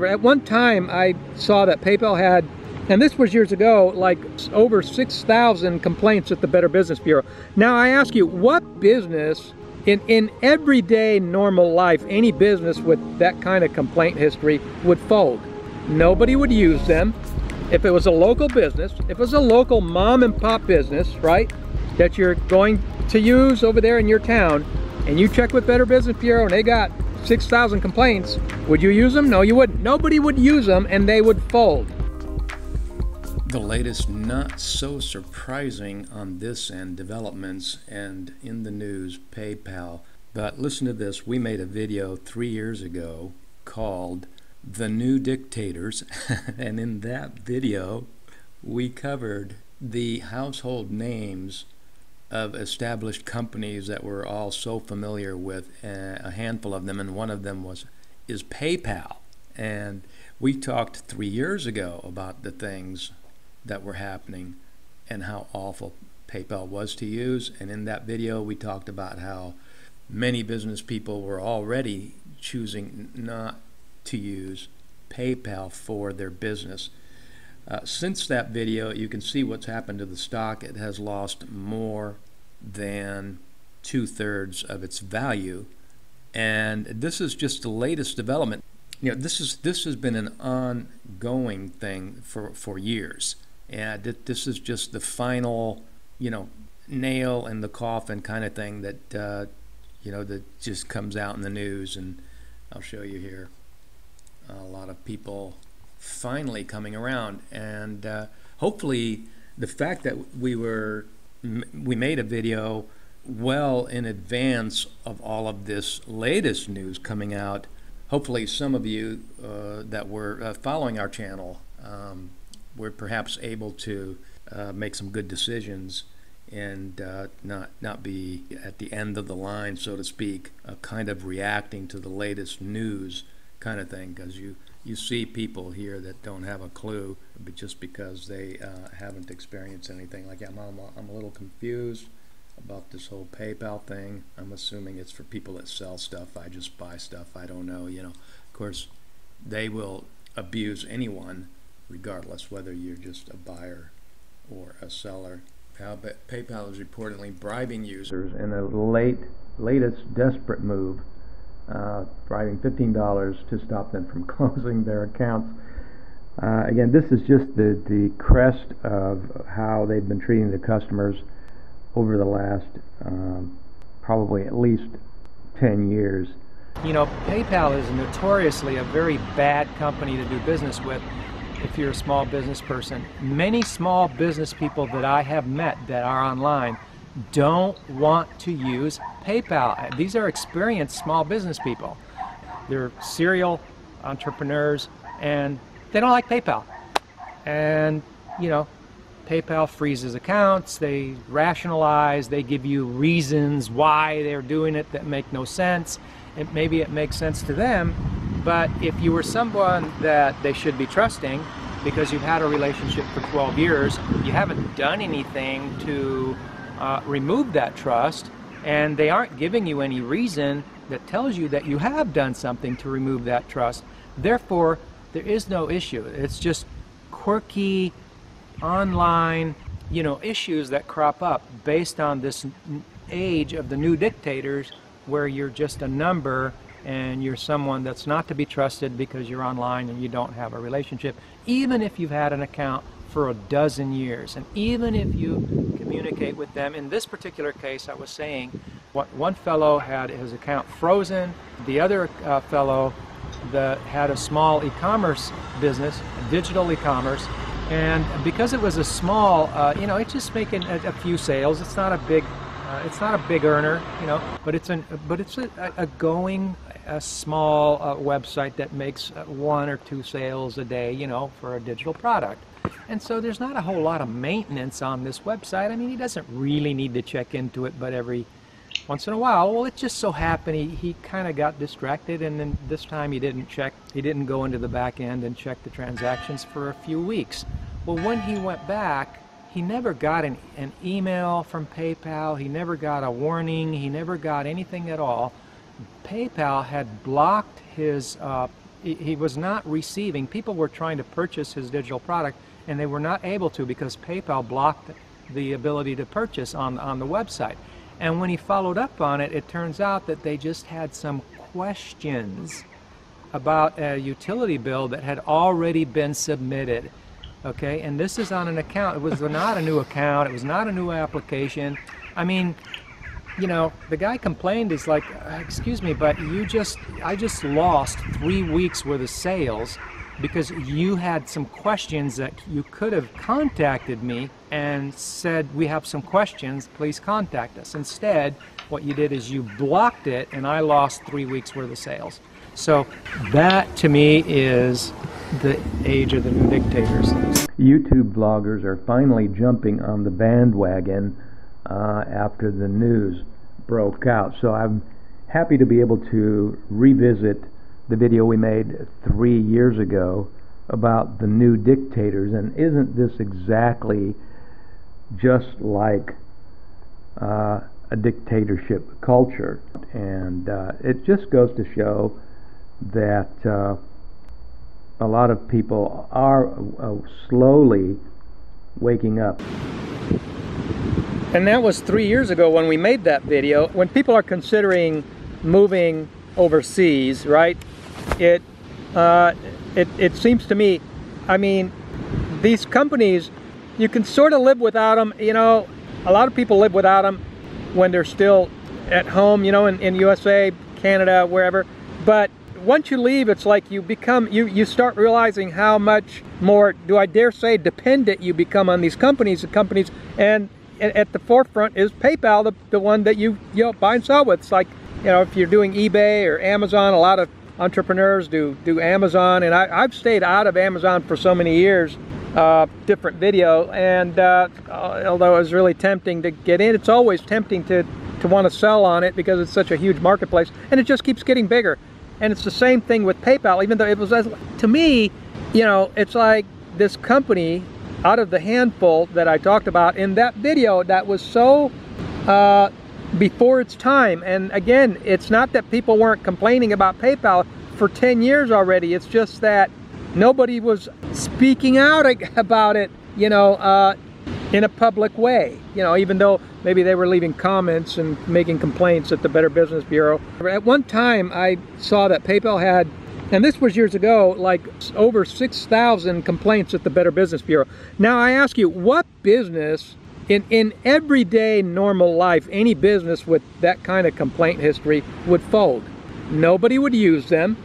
At one time I saw that PayPal had, and this was years ago, like over 6,000 complaints at the Better Business Bureau. Now I ask you, what business in everyday normal life, any business with that kind of complaint history would fold? Nobody would use them. If it was a local business, if it was a local mom and pop business, right, that you're going to use over there in your town, and you check with Better Business Bureau and they got 6,000 complaints, would you use them? No, you wouldn't. Nobody would use them and they would fold. The latest not so surprising on this end developments and in the news, PayPal. But listen to this. We made a video 3 years ago called The New Dictators. And in that video, we covered the household names of established companies that we're all so familiar with, a handful of them, and one of them is PayPal. And we talked 3 years ago about the things that were happening and how awful PayPal was to use. And in that video we talked about how many business people were already choosing not to use PayPal for their business. Since that video, you can see what's happened to the stock. It has lost more than 2/3 of its value, and this is just the latest development. You know, this has been an ongoing thing for years, and this is just the final, you know, nail in the coffin kind of thing that you know, that just comes out in the news. And I'll show you here a lot of people finally coming around, and hopefully the fact that we made a video well in advance of all of this latest news coming out, hopefully some of you that were following our channel were perhaps able to make some good decisions and not be at the end of the line, so to speak, kind of reacting to the latest news kind of thing, because you see people here that don't have a clue, but just because they haven't experienced anything like that. I'm a little confused about this whole PayPal thing. I'm assuming it's for people that sell stuff. I just buy stuff. I don't know, you know. Of course, they will abuse anyone regardless whether you're just a buyer or a seller. PayPal is reportedly bribing users in a latest desperate move, bribing $15 to stop them from closing their accounts. Again, this is just the crest of how they've been treating the customers over the last probably at least 10 years. You know, PayPal is notoriously a very bad company to do business with if you're a small business person. Many small business people that I have met that are online don't want to use PayPal. These are experienced small business people. They're serial entrepreneurs and they don't like PayPal. And, you know, PayPal freezes accounts, they rationalize, they give you reasons why they're doing it that make no sense. And maybe it makes sense to them, but if you were someone that they should be trusting because you've had a relationship for 12 years, you haven't done anything to remove that trust, and they aren't giving you any reason that tells you that you have done something to remove that trust. Therefore, there is no issue. It's just quirky online, you know, issues that crop up based on this age of the new dictators, where you're just a number and you're someone that's not to be trusted because you're online and you don't have a relationship, even if you've had an account for a dozen years. And even if you communicate with them, in this particular case I was saying, one fellow had his account frozen, the other fellow that had a small e-commerce business, digital e-commerce, and because it was a small, you know, it's just making a few sales, it's not a big, it's not a big earner, you know, but it's a small website that makes 1 or 2 sales a day, you know, for a digital product. And so there's not a whole lot of maintenance on this website. I mean, he doesn't really need to check into it, but every once in a while, well, it just so happened he kind of got distracted, and then this time he didn't check. He didn't go into the back end and check the transactions for a few weeks. Well, when he went back, he never got an email from PayPal. He never got a warning. He never got anything at all. PayPal had blocked his he was not receiving. People were trying to purchase his digital product, and they were not able to because PayPal blocked the ability to purchase on the website. And when he followed up on it, it turns out that they just had some questions about a utility bill that had already been submitted. Okay, and this is on an account. It was not a new account. It was not a new application. I mean, you know, the guy complained. He's like, excuse me, but I just lost 3 weeks worth of sales because you had some questions that you could have contacted me and said, we have some questions, please contact us. Instead, what you did is you blocked it, and I lost 3 weeks worth of sales. So that, to me, is the age of the new dictators. YouTube vloggers are finally jumping on the bandwagon after the news broke out. So I'm happy to be able to revisit the video we made 3 years ago about the new dictators. And isn't this exactly just like a dictatorship culture? And it just goes to show that a lot of people are slowly waking up. And that was 3 years ago when we made that video. When people are considering moving overseas, right, it seems to me, I mean, these companies, you can sort of live without them. You know, a lot of people live without them when they're still at home, you know, in USA, Canada, wherever. But once you leave, it's like you become, you start realizing how much more, do I dare say, dependent you become on these companies and companies. And at the forefront is PayPal, the one that you know, buy and sell with. It's like, you know, if you're doing eBay or Amazon, a lot of entrepreneurs do Amazon. And I've stayed out of Amazon for so many years, different video. And although it was really tempting to get in, it's always tempting to want to sell on it because it's such a huge marketplace. And it just keeps getting bigger. And it's the same thing with PayPal, even though it was, to me, you know, it's like this company, out of the handful that I talked about in that video, that was so before its time. And again, it's not that people weren't complaining about PayPal for 10 years already. It's just that nobody was speaking out about it, you know, in a public way, you know, even though maybe they were leaving comments and making complaints at the Better Business Bureau. At one time, I saw that PayPal had, and this was years ago, like over 6,000 complaints at the Better Business Bureau. Now I ask you, what business in everyday normal life, any business with that kind of complaint history would fold? Nobody would use them.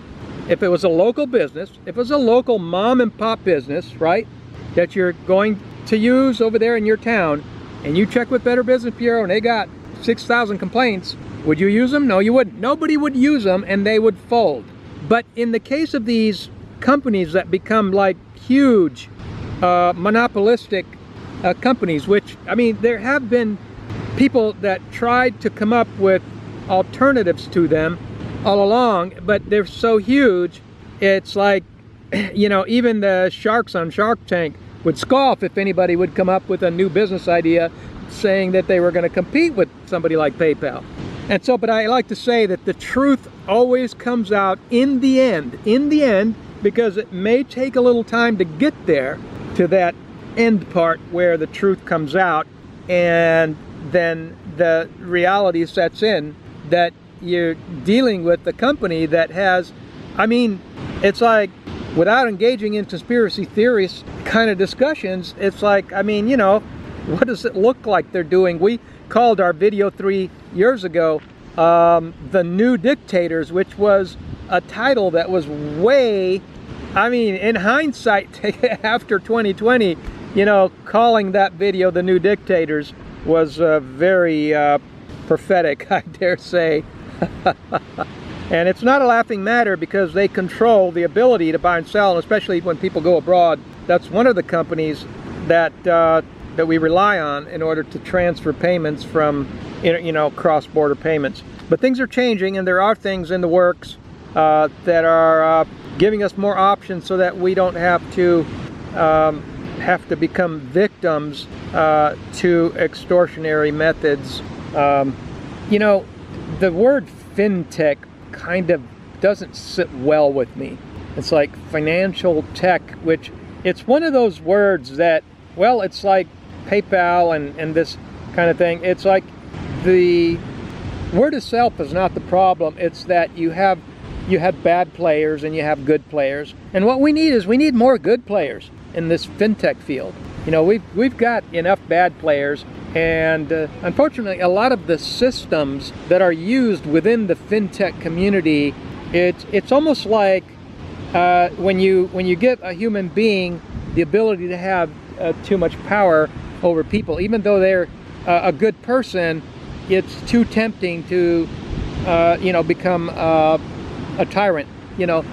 If it was a local business, if it was a local mom and pop business, right, that you're going to use over there in your town, and you check with Better Business Bureau and they got 6,000 complaints, would you use them? No, you wouldn't. Nobody would use them and they would fold. But in the case of these companies that become like huge monopolistic companies, which, I mean, there have been people that tried to come up with alternatives to them all along, but they're so huge, it's like, you know, even the sharks on Shark Tank would scoff if anybody would come up with a new business idea saying that they were going to compete with somebody like PayPal. And so, but I like to say that the truth always comes out in the end, because it may take a little time to get there, to that end part where the truth comes out, and then the reality sets in that you're dealing with a company that has, I mean, it's like, without engaging in conspiracy theorist kind of discussions, it's like, I mean, you know, what does it look like they're doing? We called our video 3 years ago The New Dictators, which was a title that was way, I mean, in hindsight, after 2020, you know, calling that video The New Dictators was very prophetic, I dare say. And it's not a laughing matter, because they control the ability to buy and sell, and especially when people go abroad. That's one of the companies that that we rely on in order to transfer payments from, you know, cross-border payments. But things are changing, and there are things in the works that are giving us more options so that we don't have to become victims to extortionary methods. You know, the word FinTech kind of doesn't sit well with me. It's like financial tech, which it's one of those words that, well, it's like PayPal and this kind of thing. It's like the word itself is not the problem. It's that you have bad players and you have good players. And what we need is we need more good players in this fintech field. You know, we've got enough bad players, and unfortunately a lot of the systems that are used within the fintech community, it's almost like when you give a human being the ability to have too much power over people, even though they're a good person, it's too tempting to become a tyrant. You know,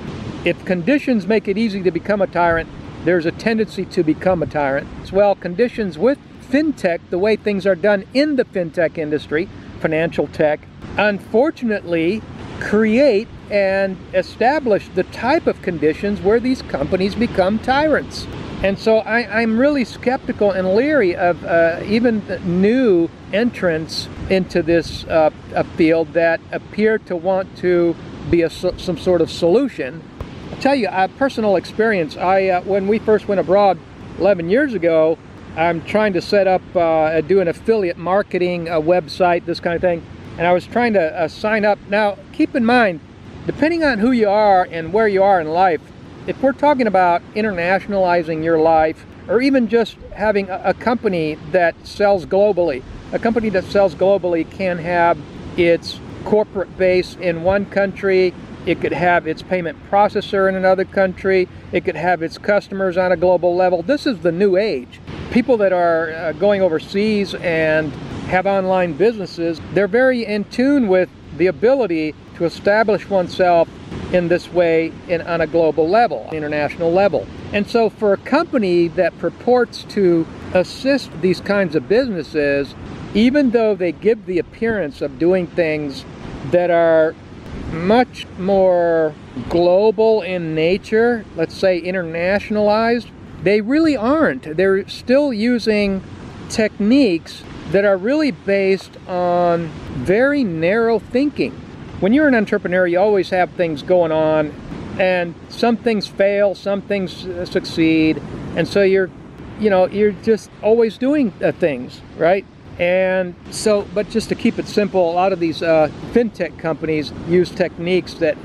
if conditions make it easy to become a tyrant, there's a tendency to become a tyrant. Well, conditions with fintech, the way things are done in the fintech industry, financial tech, unfortunately create and establish the type of conditions where these companies become tyrants. And so I'm really skeptical and leery of even new entrants into this field that appear to want to be some sort of solution. I'll tell you a personal experience. When we first went abroad 11 years ago, I'm trying to set up, do an affiliate marketing website, this kind of thing. And I was trying to sign up. Now, keep in mind, depending on who you are and where you are in life, if we're talking about internationalizing your life, or even just having a company that sells globally, a company that sells globally can have its corporate base in one country, it could have its payment processor in another country, it could have its customers on a global level. This is the new age. People that are going overseas and have online businesses, they're very in tune with the ability to establish oneself in this way on a global level, international level. And so for a company that purports to assist these kinds of businesses, even though they give the appearance of doing things that are much more global in nature, let's say internationalized, they really aren't. They're still using techniques that are really based on very narrow thinking. When you're an entrepreneur, you always have things going on, and some things fail, some things succeed, and so you're just always doing things, right? And so, but just to keep it simple, a lot of these fintech companies use techniques that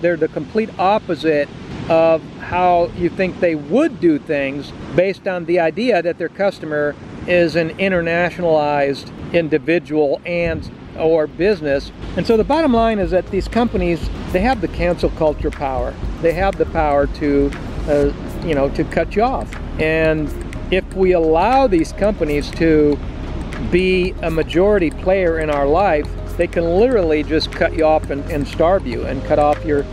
they're the complete opposite of how you think they would do things, based on the idea that their customer is an internationalized individual and or business. And so the bottom line is that these companies, they have the cancel culture power. They have the power to to cut you off. And if we allow these companies to be a majority player in our life, they can literally just cut you off and starve you and cut off your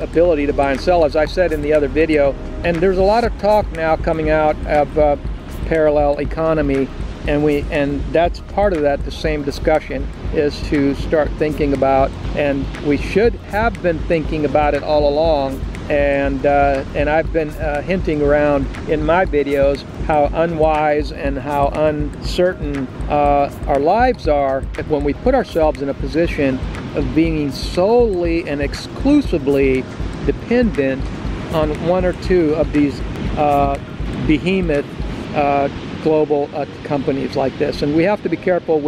ability to buy and sell, as I said in the other video. And there's a lot of talk now coming out of parallel economy, and that's part of that. The same discussion is to start thinking about, and we should have been thinking about it all along. And I've been hinting around in my videos how unwise and how uncertain our lives are when we put ourselves in a position of being solely and exclusively dependent on one or two of these behemoth global companies like this. And we have to be careful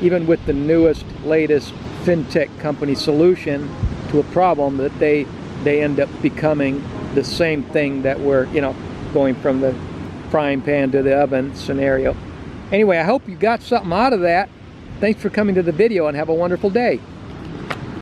even with the newest, latest fintech company solution to a problem that they end up becoming the same thing that we're, going from the frying pan to the oven scenario. Anyway, I hope you got something out of that. Thanks for coming to the video, and have a wonderful day.